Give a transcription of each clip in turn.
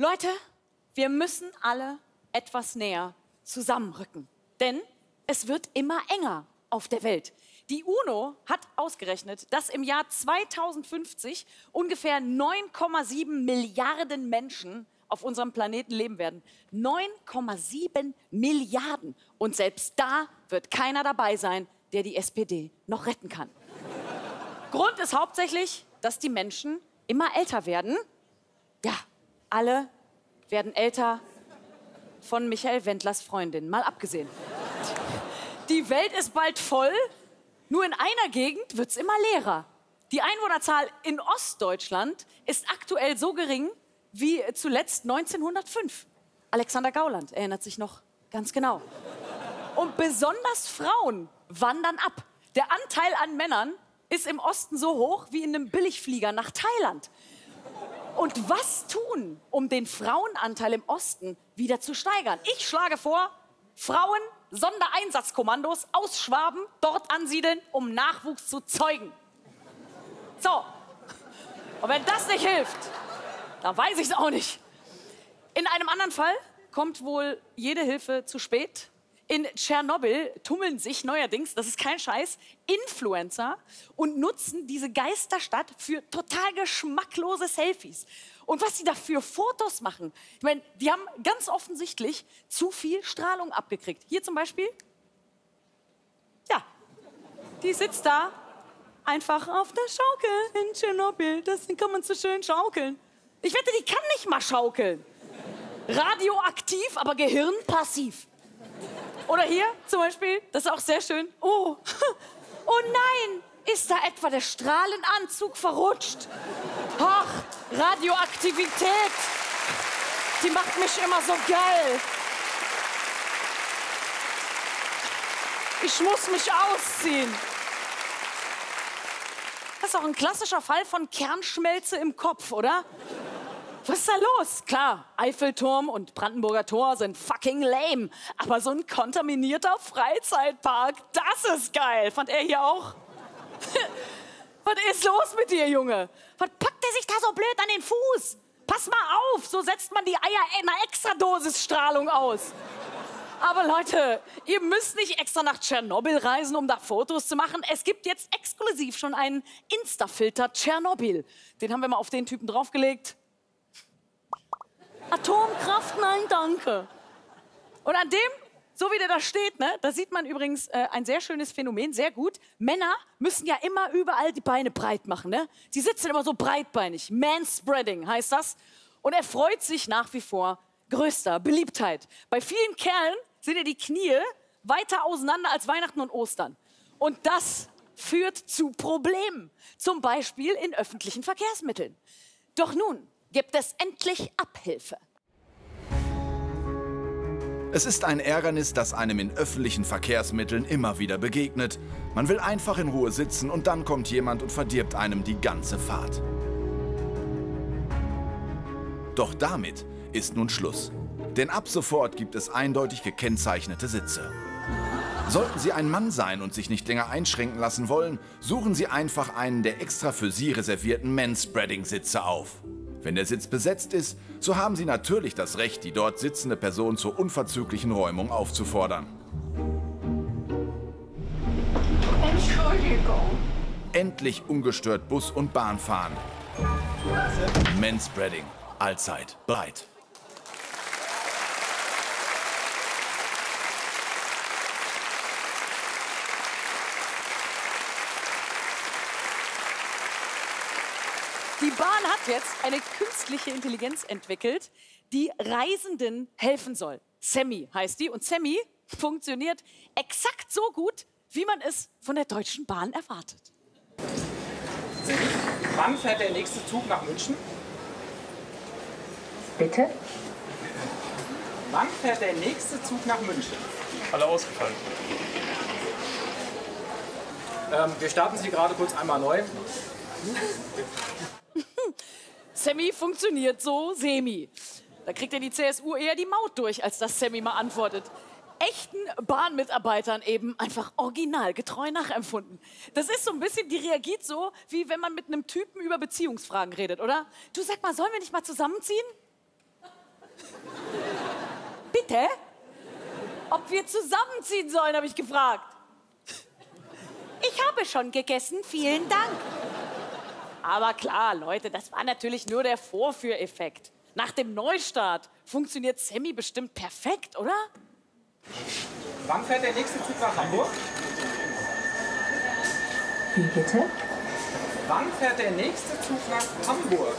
Leute, wir müssen alle etwas näher zusammenrücken, denn es wird immer enger auf der Welt. Die UNO hat ausgerechnet, dass im Jahr 2050 ungefähr 9,7 Milliarden Menschen auf unserem Planeten leben werden. 9,7 Milliarden. Und selbst da wird keiner dabei sein, der die SPD noch retten kann. Grund ist hauptsächlich, dass die Menschen immer älter werden. Ja, alle werden älter, von Michael Wendlers Freundin, mal abgesehen. Die Welt ist bald voll, nur in einer Gegend wird es immer leerer. Die Einwohnerzahl in Ostdeutschland ist aktuell so gering wie zuletzt 1905. Alexander Gauland erinnert sich noch ganz genau. Und besonders Frauen wandern ab. Der Anteil an Männern ist im Osten so hoch wie in einem Billigflieger nach Thailand. Und was tun, um den Frauenanteil im Osten wieder zu steigern? Ich schlage vor, Frauen Sondereinsatzkommandos aus Schwaben dort ansiedeln, um Nachwuchs zu zeugen. So, und wenn das nicht hilft, dann weiß ich es auch nicht. In einem anderen Fall kommt wohl jede Hilfe zu spät. In Tschernobyl tummeln sich neuerdings, das ist kein Scheiß, Influencer und nutzen diese Geisterstadt für total geschmacklose Selfies. Und was sie da für Fotos machen, ich meine, die haben ganz offensichtlich zu viel Strahlung abgekriegt. Hier zum Beispiel, ja, die sitzt da einfach auf der Schaukel in Tschernobyl. Das kann man so schön schaukeln. Ich wette, die kann nicht mal schaukeln. Radioaktiv, aber gehirnpassiv. Oder hier zum Beispiel, das ist auch sehr schön. Oh, oh nein, ist da etwa der Strahlenanzug verrutscht? Ach, Radioaktivität, die macht mich immer so geil. Ich muss mich ausziehen. Das ist auch ein klassischer Fall von Kernschmelze im Kopf, oder? Was ist da los? Klar, Eiffelturm und Brandenburger Tor sind fucking lame. Aber so ein kontaminierter Freizeitpark, das ist geil. Fand er hier auch? Was ist los mit dir, Junge? Was packt er sich da so blöd an den Fuß? Pass mal auf, so setzt man die Eier in einer Extradosis Strahlung aus. Aber Leute, ihr müsst nicht extra nach Tschernobyl reisen, um da Fotos zu machen. Es gibt jetzt exklusiv schon einen Insta-Filter Tschernobyl. Den haben wir mal auf den Typen draufgelegt. Atomkraft, nein, danke. Und an dem, so wie der da steht, ne, da sieht man übrigens ein sehr schönes Phänomen, sehr gut. Männer müssen ja immer überall die Beine breit machen. Ne? Sie sitzen immer so breitbeinig. Manspreading heißt das. Und er freut sich nach wie vor größter Beliebtheit. Bei vielen Kerlen sind ja die Knie weiter auseinander als Weihnachten und Ostern. Und das führt zu Problemen. Zum Beispiel in öffentlichen Verkehrsmitteln. Doch nun gibt es endlich Abhilfe. Es ist ein Ärgernis, das einem in öffentlichen Verkehrsmitteln immer wieder begegnet. Man will einfach in Ruhe sitzen und dann kommt jemand und verdirbt einem die ganze Fahrt. Doch damit ist nun Schluss. Denn ab sofort gibt es eindeutig gekennzeichnete Sitze. Sollten Sie ein Mann sein und sich nicht länger einschränken lassen wollen, suchen Sie einfach einen der extra für Sie reservierten Manspreading-Sitze auf. Wenn der Sitz besetzt ist, so haben Sie natürlich das Recht, die dort sitzende Person zur unverzüglichen Räumung aufzufordern. Entschuldigung. Endlich ungestört Bus und Bahn fahren. Manspreading, allzeit breit. Die Bahn hat jetzt eine künstliche Intelligenz entwickelt, die Reisenden helfen soll. Sammy heißt die. Und Sammy funktioniert exakt so gut, wie man es von der Deutschen Bahn erwartet. Sammy, wann fährt der nächste Zug nach München? Bitte? Wann fährt der nächste Zug nach München? Alle ausgefallen. Wir starten Sie gerade kurz einmal neu. Sammy funktioniert so semi. Da kriegt ja die CSU eher die Maut durch, als dass Sammy mal antwortet. Echten Bahnmitarbeitern eben einfach original, getreu nachempfunden. Das ist so ein bisschen, die reagiert so, wie wenn man mit einem Typen über Beziehungsfragen redet, oder? Du, sag mal, sollen wir nicht mal zusammenziehen? Bitte? Ob wir zusammenziehen sollen, habe ich gefragt. Ich habe schon gegessen, vielen Dank. Aber klar, Leute, das war natürlich nur der Vorführeffekt. Nach dem Neustart funktioniert Sammy bestimmt perfekt, oder? Wann fährt der nächste Zug nach Hamburg? Wie bitte? Wann fährt der nächste Zug nach Hamburg?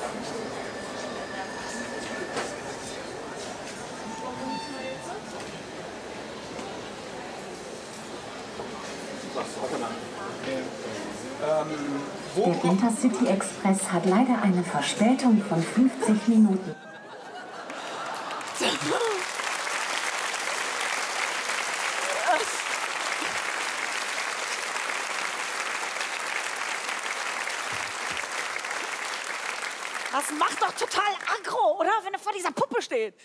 Der Intercity-Express hat leider eine Verspätung von 50 Minuten. Das macht doch total aggro, oder? Wenn er vor dieser Puppe steht.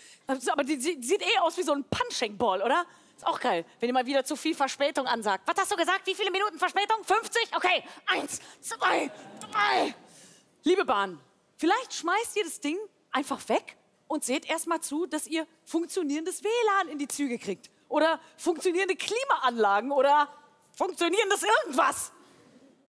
Aber die sieht eh aus wie so ein Punching-Ball, oder? Ist auch geil, wenn ihr mal wieder zu viel Verspätung ansagt. Was hast du gesagt? Wie viele Minuten Verspätung? 50? Okay. 1, 2, 3. Liebe Bahn, vielleicht schmeißt ihr das Ding einfach weg und seht erst mal zu, dass ihr funktionierendes WLAN in die Züge kriegt. Oder funktionierende Klimaanlagen oder funktionierendes irgendwas.